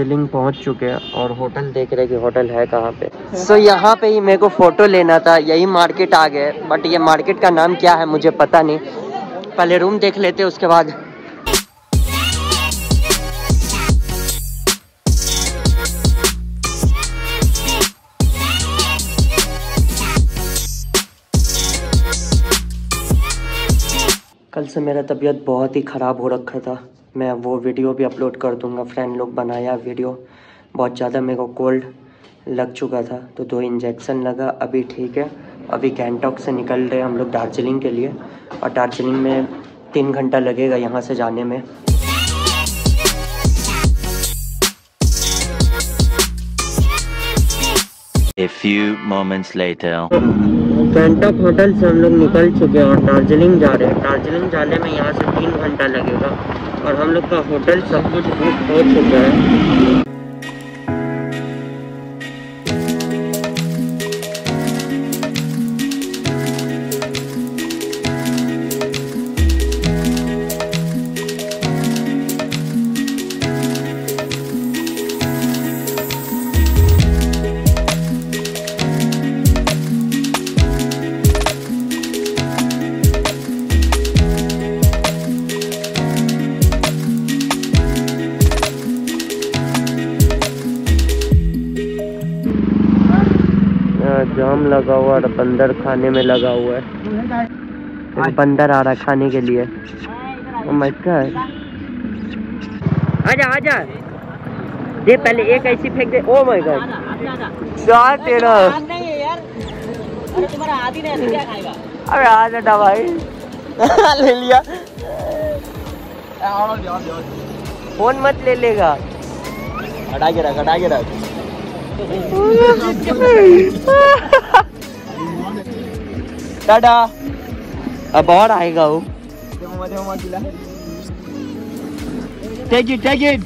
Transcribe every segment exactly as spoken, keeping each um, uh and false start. दार्जिलिंग पहुंच चुके हैं और होटल देख रहे कि होटल है कहाँ पे। सो so, यहाँ पे ही मेरे को फ़ोटो लेना था, यही मार्केट आ गए, बट ये मार्केट का नाम क्या है मुझे पता नहीं। पहले रूम देख लेते उसके बाद। कल से मेरा तबीयत बहुत ही ख़राब हो रखा था, मैं वो वीडियो भी अपलोड कर दूंगा। फ्रेंड लोग बनाया वीडियो, बहुत ज़्यादा मेरे को कोल्ड लग चुका था तो दो इंजेक्शन लगा, अभी ठीक है। अभी गैंगटॉक से निकल रहे हम लोग दार्जिलिंग के लिए, और दार्जिलिंग में तीन घंटा लगेगा यहाँ से जाने में। A few moments later. Gangtok hotel से हम लोग निकल चुके हैं और दार्जिलिंग जा रहे हैं। दार्जिलिंग जाने में यहाँ से तीन घंटा लगेगा और हम लोग का होटल सब कुछ बुक हो चुका है। जाम लगा हुआ और बंदर खाने में लगा हुआ है, बंदर आ रहा खाने के लिए। ओ माय गॉड, आजा आजा दे, पहले एक ऐसी फेंक दे। ओ माय गॉड चार तेरा, अरे तुम्हारा आदि नहीं क्या खाएगा। अरे आजा डा भाई ले लिया, फोन मत ले लेगा। हटा के रख, हटा के रख। टाटा, अब और आएगा वो। Take it, take it.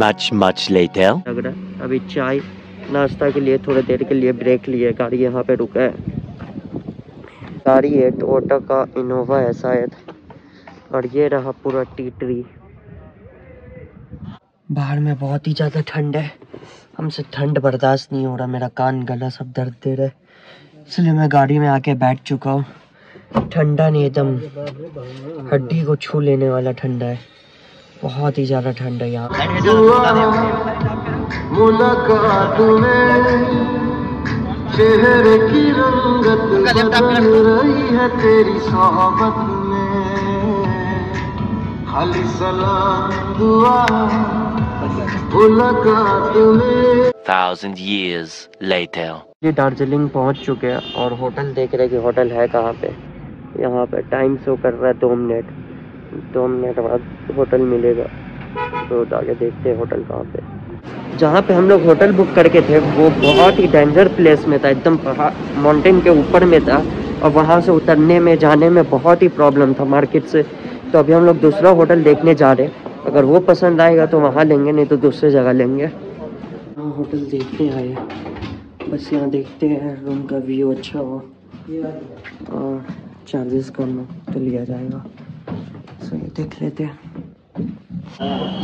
much much later. लग रहा है अभी चाय नाश्ता के लिए थोड़ी देर के लिए ब्रेक लिए। गाड़ी यहाँ पे रुका है, गाड़ी है टोयोटा का इनोवा है शायद, और ये रहा पूरा टी ट्री। बाहर में बहुत ही ज़्यादा ठंड है, हमसे ठंड बर्दाश्त नहीं हो रहा, मेरा कान गला सब दर्द दे रहा है, इसलिए मैं गाड़ी में आके बैठ चुका हूँ। ठंडा नहीं, एकदम हड्डी को छू लेने वाला ठंडा है, बहुत ही ज्यादा ठंड है यहाँ। चेहरे की रंगत रही है तेरी सोहबत में, खाली सलाम दुआ मुलाकात में। Thousand years later. ये दार्जिलिंग पहुँच चुके हैं और होटल देख रहे कि होटल है कहाँ पे। यहाँ पे टाइम शो कर रहा है दो मिनट, दो मिनट बाद होटल मिलेगा, तो आगे देखते हैं होटल कहाँ पे। जहाँ पे हम लोग होटल बुक करके थे वो बहुत ही डेंजर प्लेस में था, एकदम माउंटेन के ऊपर में था, और वहाँ से उतरने में जाने में बहुत ही प्रॉब्लम था मार्केट से। तो अभी हम लोग दूसरा होटल देखने जा रहे हैं, अगर वो पसंद आएगा तो वहाँ लेंगे, नहीं तो दूसरी जगह लेंगे। हाँ होटल देखते आए, बस यहाँ देखते हैं रूम का व्यू अच्छा हो और चार्जेस कम हो तो लिया जाएगा, देख लेते हैं।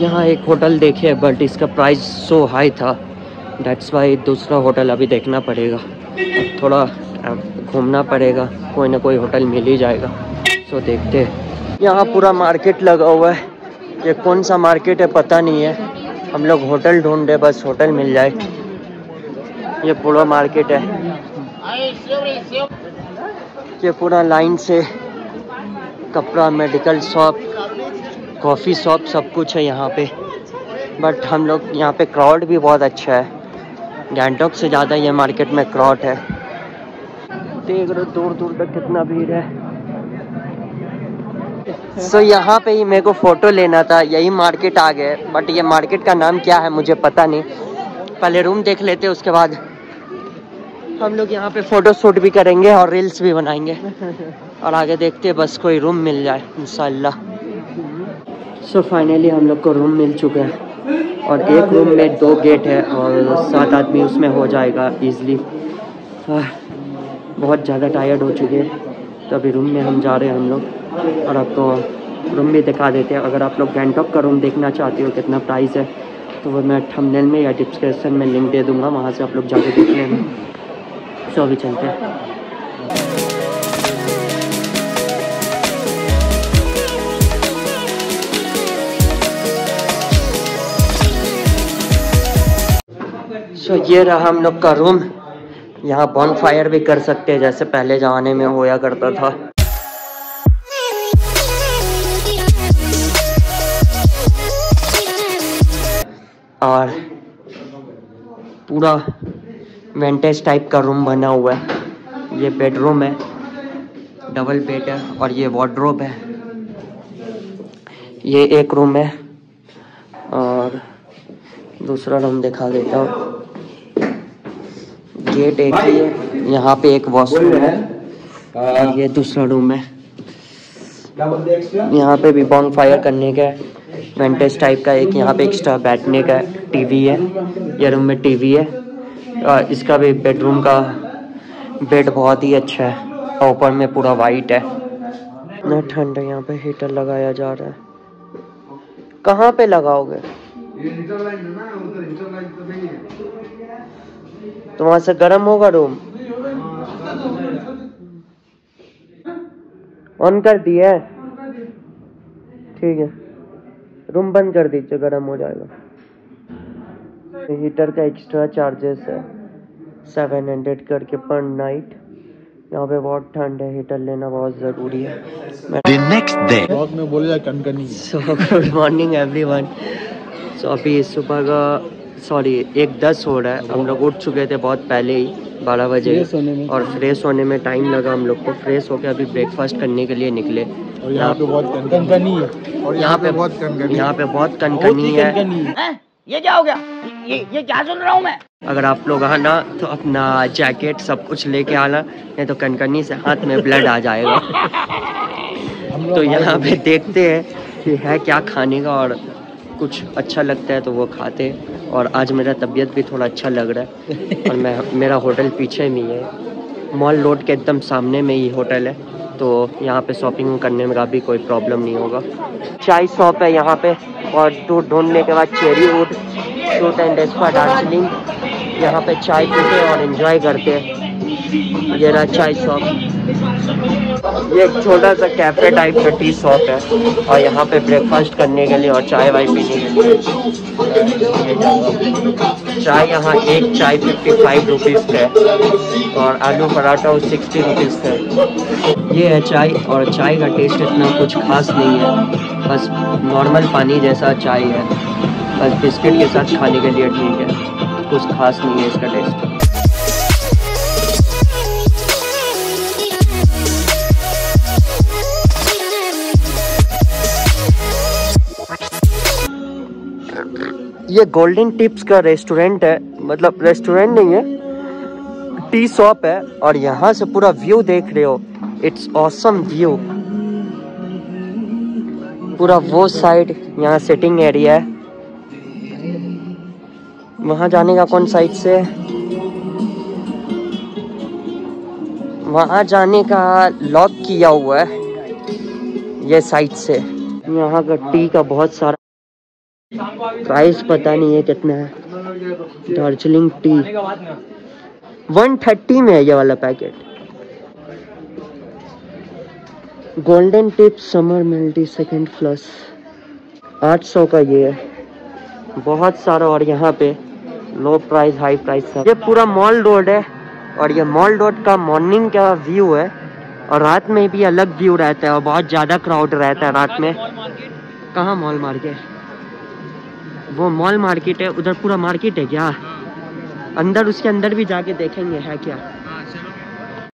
यहाँ एक होटल देखे बट इसका प्राइस सो हाई था, डेट्स वाई दूसरा होटल अभी देखना पड़ेगा, थोड़ा घूमना पड़ेगा, कोई ना कोई होटल मिल ही जाएगा। सो देखते हैं। यहाँ पूरा मार्केट लगा हुआ है, ये कौन सा मार्केट है पता नहीं है, हम लोग होटल ढूंढ रहे बस होटल मिल जाए। ये पूरा मार्केट है, ये पूरा लाइन से कपड़ा, मेडिकल शॉप, कॉफ़ी शॉप सब कुछ है यहाँ पे। बट हम लोग यहाँ पे क्राउड भी बहुत अच्छा है, गैंगटॉक से ज़्यादा ये मार्केट में क्राउड है। देख रहे दूर दूर तक कितना भीड़ है। सो so, यहाँ पे ही मेरे को फ़ोटो लेना था, यही मार्केट आ गए, बट ये मार्केट का नाम क्या है मुझे पता नहीं। पहले रूम देख लेते, उसके बाद हम लोग यहाँ पे फ़ोटो शूट भी करेंगे और रील्स भी बनाएंगे और आगे देखते हैं बस कोई रूम मिल जाए इंशाल्लाह। सो फाइनली हम लोग को रूम मिल चुका है और एक रूम में दो गेट है और सात आदमी उसमें हो जाएगा ईज़िली। बहुत ज़्यादा टायर्ड हो चुके हैं तो अभी रूम में हम जा रहे हैं हम लोग, और आपको रूम भी दिखा देते हैं। अगर आप लोग गैंगटॉक का रूम देखना चाहते हो कितना प्राइस है तो वो मैं थंबनेल में या डिस्क्रिप्शन में लिंक दे दूँगा, वहाँ से आप लोग जाके देख लेना। सो अभी चलते हैं। सो so, ये रहा हम लोग का रूम। यहाँ बॉन फायर भी कर सकते हैं जैसे पहले ज़माने में होया करता था। और पूरा विंटेज टाइप का रूम बना हुआ है। ये बेडरूम है, डबल बेड है, और ये वार्डरोब है। ये एक रूम है और दूसरा रूम दिखा देता हूँ। गेट एक ही है, यहाँ पे एक वॉशरूम है, और ये दूसरा रूम है। यहाँ पे भी बॉन फायर करने का है, वेंटेज टाइप का एक, यहाँ पे एक्स्ट्रा बैठने का टीवी है। ये रूम में टीवी है और इसका भी बेडरूम का बेड बहुत ही अच्छा है और ऊपर में पूरा वाइट है। इतना ठंड है, यहाँ पे हीटर लगाया जा रहा है। कहाँ पे लगाओगे? तो वहाँ से गर्म होगा रूम। ऑन कर दिया है, ठीक है। रूम बंद कर दीजिए, गर्म हो जाएगा। हीटर का एक्स्ट्रा चार्जेस है सेवन हंड्रेड करके पर नाइट। यहाँ पे बहुत ठंड है, हीटर लेना बहुत जरूरी है। Good morning everyone. सो अभी सुबह का सॉरी एक दस हो रहा है। हम लोग उठ चुके थे बहुत पहले ही बारह बजे, और फ्रेश होने में टाइम लगा हम लोग को। फ्रेश होकर अभी ब्रेकफास्ट करने के लिए निकले। और यहाँ पे बहुत कनकनी है, और यहाँ पे बहुत कनकनी यहाँ पे बहुत कनकनी है। ये क्या हो गया? ये ये क्या सुन रहा हूँ मैं? अगर आप लोग आना तो अपना जैकेट सब कुछ लेके आना, नहीं तो कनकनी से हाथ में ब्लड आ जाएगा। तो यहाँ पे देखते है है क्या खाने का, और कुछ अच्छा लगता है तो वो खाते। और आज मेरा तबीयत भी थोड़ा अच्छा लग रहा है और मैं मेरा होटल पीछे में ही है, मॉल रोड के एकदम सामने में ही होटल है, तो यहाँ पे शॉपिंग करने में भी कोई प्रॉब्लम नहीं होगा। चाय शॉप है यहाँ पे, और दूध ढूंढने के बाद cherry would fruit and Spa Darjeeling, यहाँ पे चाय पीते और इन्जॉय करते। ये रहा चाय शॉप। ये एक छोटा सा कैफे टाइप का टी शॉप है, और यहाँ पे ब्रेकफास्ट करने के लिए और चाय वाय पीने के लिए। चाय यहाँ एक चाय फिफ्टी फाइव रुपीज़ है और आलू पराठा वो सिक्सटी रुपीज़ है। ये है चाय, और चाय का टेस्ट इतना कुछ खास नहीं है, बस नॉर्मल पानी जैसा चाय है, बस बिस्किट के साथ खाने के लिए ठीक है, कुछ खास नहीं है इसका टेस्ट। ये गोल्डन टिप्स का रेस्टोरेंट है, मतलब रेस्टोरेंट नहीं है, टी शॉप है, और यहाँ से पूरा व्यू देख रहे हो। इट्स ऑसम व्यू, पूरा वो साइड यहाँ सिटिंग एरिया है, वहाँ जाने का कौन साइड से वहाँ जाने का लॉक किया हुआ है ये साइड से। यहाँ का टी का बहुत सारा प्राइस पता नहीं है कितना है। दार्जिलिंग टी वन थर्टी में है ये वाला packet. Golden tips summer melty second flush आठ सौ का ये है, बहुत सारा। और यहाँ पे लो प्राइस हाई प्राइस। ये पूरा मॉल रोड है, और ये मॉल रोड का मॉर्निंग का व्यू है, और रात में भी अलग व्यू रहता है, और बहुत ज़्यादा क्राउड रहता है रात में। कहाँ मॉल मार्केट? वो मॉल मार्केट है, उधर पूरा मार्केट है क्या? अंदर उसके अंदर भी जाके देखेंगे है क्या।